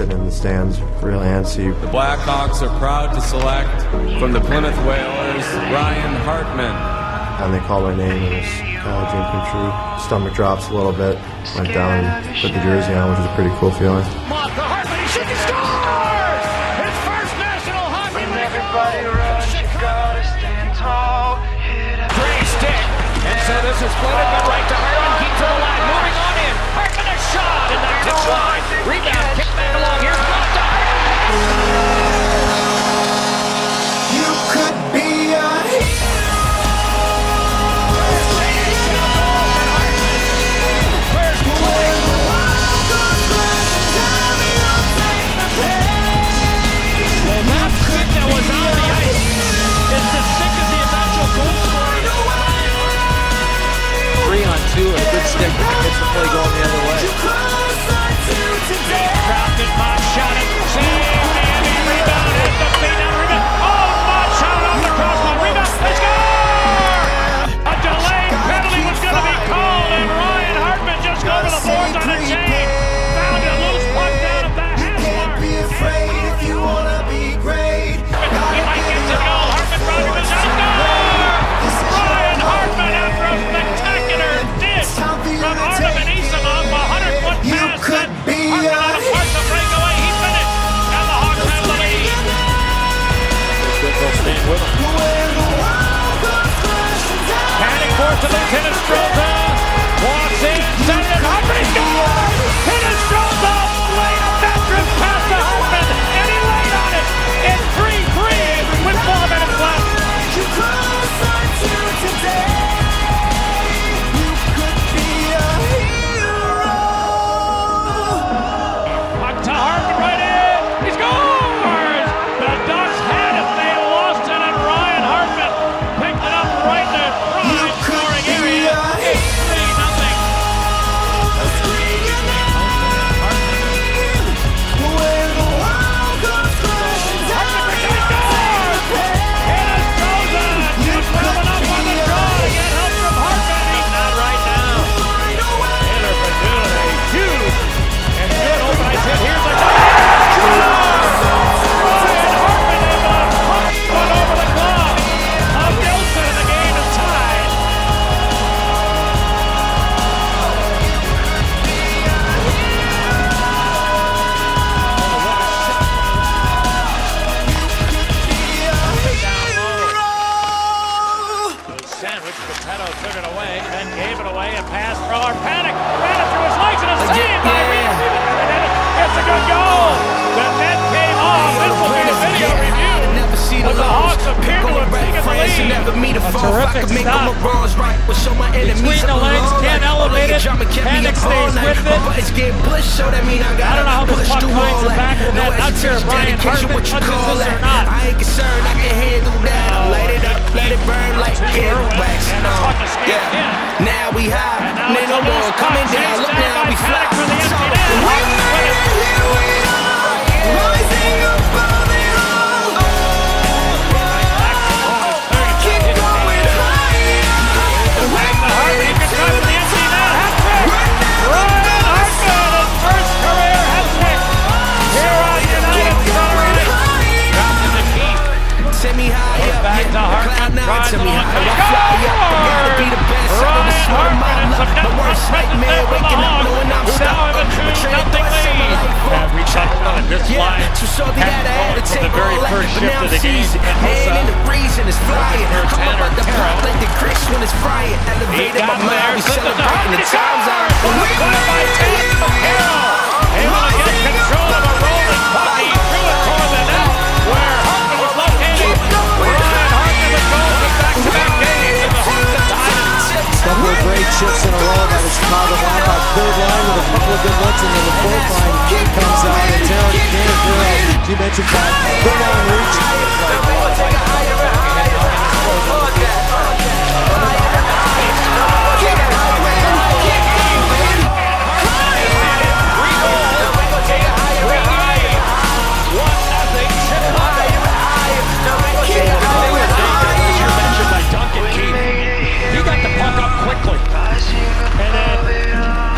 sit in the stands really and see. The Blackhawks are proud to select from the Plymouth Whalers, Ryan Hartman. And they call my name, and it's kind of a dream come true. Stomach drops a little bit, went down, put the jersey on, which is a pretty cool feeling. Hartman, he shoots and scores! His first National Hockey League goal! Chicago stands tall. Great stick, and so this is Plymouth right to Hartman, keep to the line, moving on in. Hartman a shot, and that's it wide. Rebound, kick back along here, blocked up. You could be a hero. And a good stick gets the play going the other way. Crafton, Mott shot it, saved, and he rebounded. The pin-down rebound. Oh, Mott shot off the crossline. Rebound, they score! A delayed penalty was going to be called, and Ryan Hartman just go to the boards on a chain. Found a loose puck down at the half mark. Be afraid if you want to be great. He might get to goal. Hartman brought him his own goal. Ryan Hartman after a spectacular from Artem Anisimov, a 100-foot pass. You could be a part to break away. He finished, and the Hawks have the lead. They'll stand with him. Padding forth to Lieutenant Strelza. Walks in, sends it. Hartman scores! Hit it, Strelza! Late Mattress pass to Hartman, and he laid on it. It's 3-3 with 4 minutes left. You closer to today. Took it away, then gave it away, a pass for our panic. Ran it through his legs and a save by Ryan. It's a good goal. The net came off. This will be a video review. But the Hawks appear to have taken the lead. A terrific stop. Between the legs, can't elevate it. Panic stays with it. I don't know how this puck finds the back of the net. Not sure if Ryan Hartman touches this or not. I ain't concerned. I can handle that. Light it up, let it burn like wax. Yeah. Now we high, and now no more coming down. Look now, we fly for the empty net. Back to Hartman, tries along, and scores! Ryan Hartman and some net-front presence from the Hawks, who now have a 2-0 lead. That reached up on this line, had to from the very first shift of the game, and Hossa, number 10 or Carroll, he got there, clipped at the Hawks, and Carroll's on it, put by 10 from Carroll, able to get control of a rolling puck, he threw it toward the net, where Hartman was left-handed. Couple of great chips in a row by the Chicago Blackhawks. Third line with a couple of good looks, and then the fourth line comes out and down. You mentioned that. Third line reach.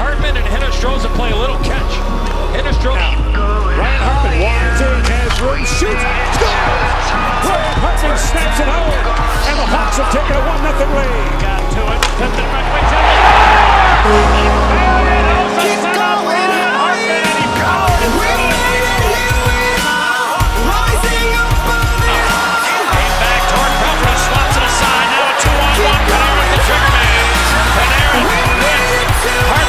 Hartman and Hennestroza play a little catch. Hennestroza, Ryan Blackhawks have taken a 1-0 lead. Got to it. Tipped it right away. Keep going. Hartman, he powered it. Rising above it. Came back toward Pelfrey, slots it aside. Now a 2-on-1. Panarin with the trigger man. Panarin with Hartman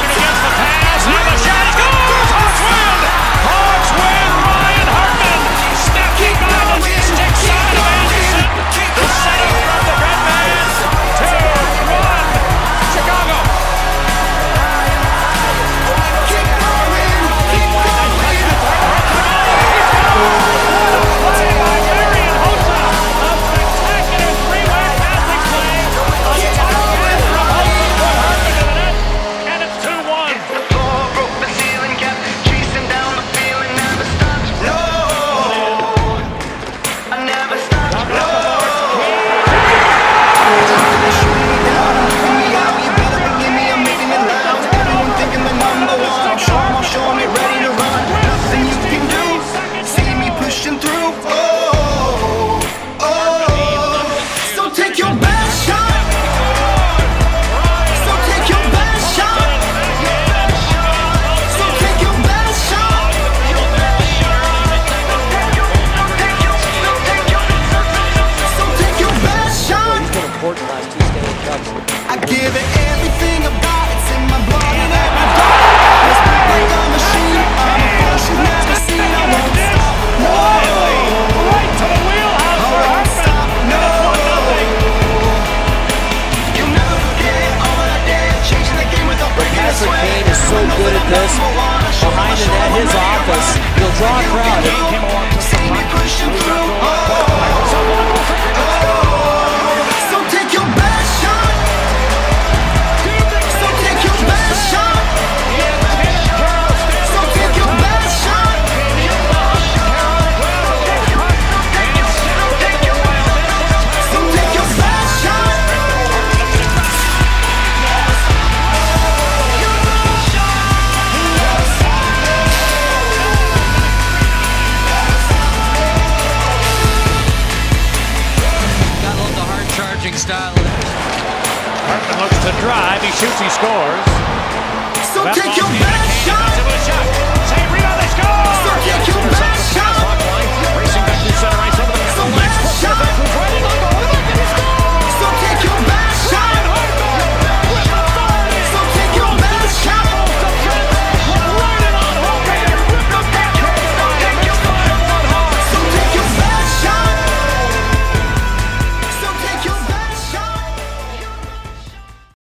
against the pass. Now the shot goes. Hawks win. Hawks win. Ryan Hartman snapping on the stick side of Anderson. The setup from the Red Man. 2-1. Chicago. I give it everything I've got. It's in my blood and in my body. It's not like a machine. I'm a force you've never seen. I won't stop. No. Right to the wheelhouse for Hartman. No. You'll never forget all I did. Changing the game without breaking a sweat. Kane is so good at this. Behind the net, his office. He'll draw a crowd. See me pushing through. Style. Hartman looks to drive. He shoots. He scores. So take your best shot. Same rebound. They score. So take your best shot.